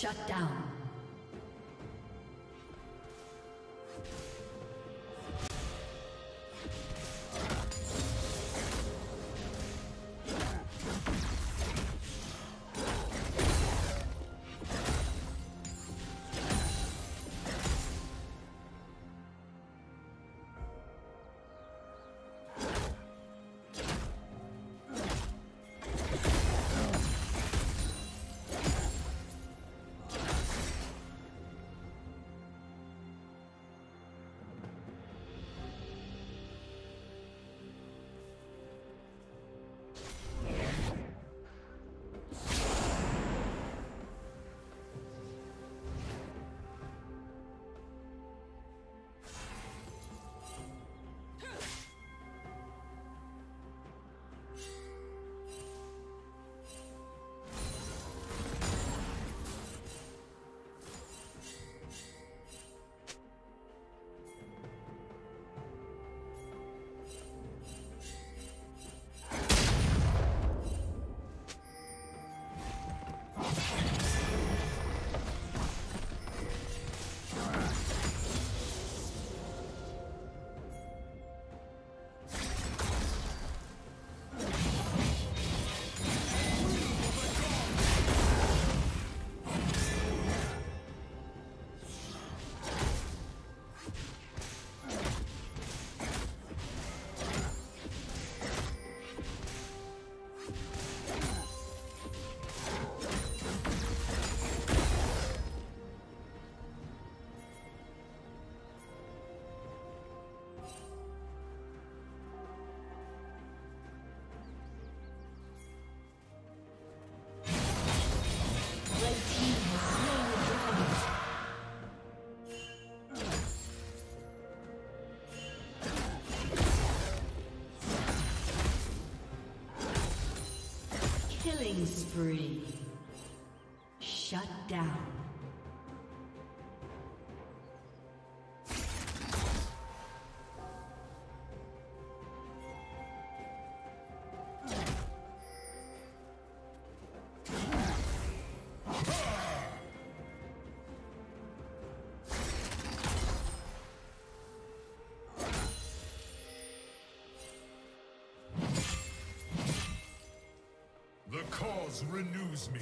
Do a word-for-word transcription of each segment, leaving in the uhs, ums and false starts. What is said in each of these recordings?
Shut down. Killing spree. Shut down. Renews me.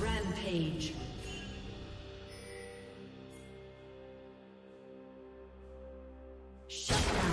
Rampage. Shut down.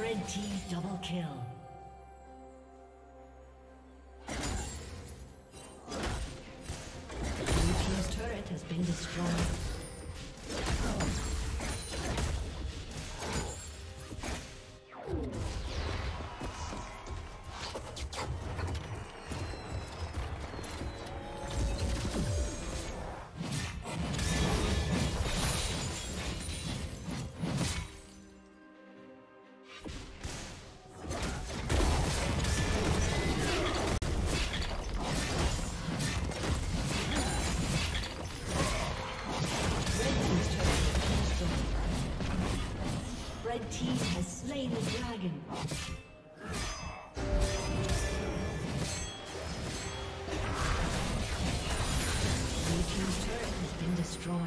Red team double kill. Blue team's turret has been destroyed. The team has slain the dragon. The team's turret has been destroyed.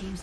Team's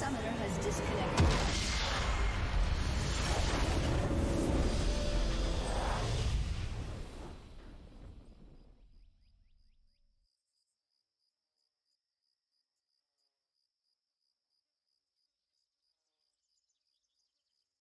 Summoner has disconnected.